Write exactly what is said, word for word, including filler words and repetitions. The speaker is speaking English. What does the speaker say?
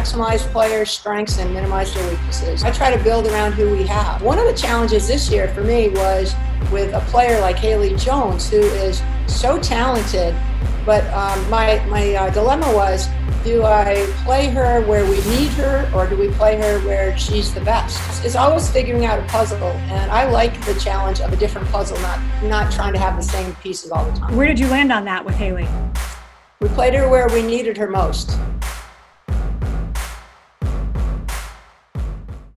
maximize players' strengths and minimize their weaknesses. I try to build around who we have. One of the challenges this year for me was with a player like Haley Jones, who is so talented, but um, my, my uh, dilemma was, do I play her where we need her, or do we play her where she's the best? It's always figuring out a puzzle, and I like the challenge of a different puzzle, not, not trying to have the same pieces all the time. Where did you land on that with Haley? We played her where we needed her most.